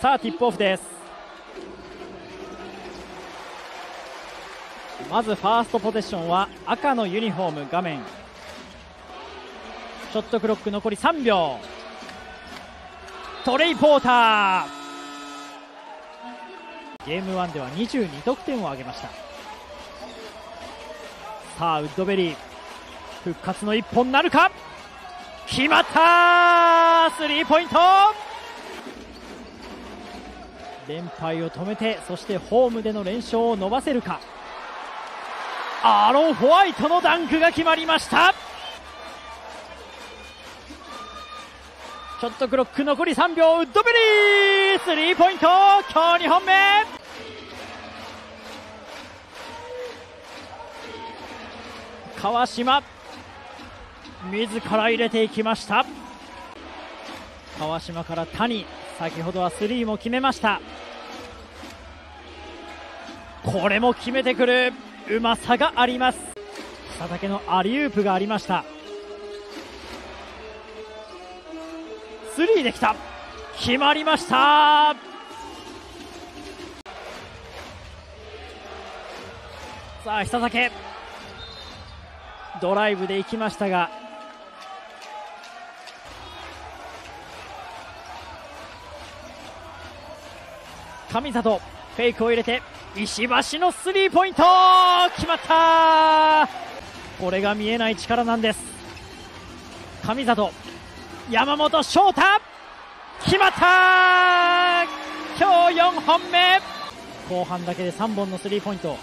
さあティップオフです。まずファーストポゼッションは赤のユニフォーム、画面ショットクロック残り3秒、トレイ・ポーター、ゲーム1では22得点を挙げました。さあウッドベリー復活の1本なるか、決まった、スリーポイント。連敗を止めて、そしてホームでの連勝を伸ばせるか。アーロン・ホワイトのダンクが決まりました。ショットクロック残り3秒、ウッドベリースリーポイント、今日2本目。川島自ら入れていきました。川島から谷、先ほどはスリーも決めました。これも決めてくるうまさがあります。佐竹のアリウープがありました。スリーできた、決まりました。さあ久竹ドライブでいきましたが、神里フェイクを入れて石橋のスリーポイント、決まった。これが見えない力なんです。神里、山本翔太、決まった、今日4本目。後半だけで3本のスリーポイント、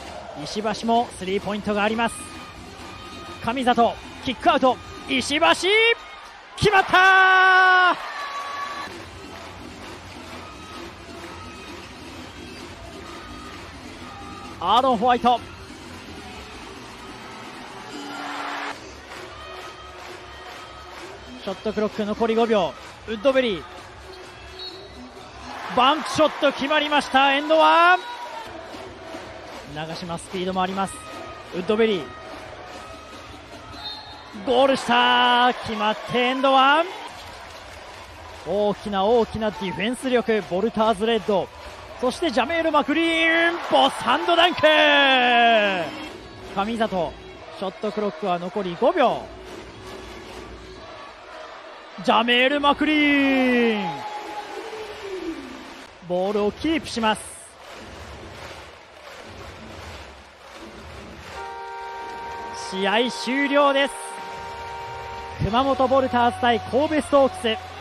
石橋もスリーポイントがあります。神里キックアウト、石橋、決まった。アーロン・ホワイト、ショットクロック残り5秒、ウッドベリーバンクショット決まりました。エンドワン、長嶋スピードもあります。ウッドベリーゴールした、決まってエンドワン。大きな大きなディフェンス力、ボルターズレッド、そしてジャメール・マクリーン、ボサンドダンク。神里ショットクロックは残り5秒、ジャメール・マクリーンボールをキープします。試合終了です。熊本ボルターズ対神戸ストークス。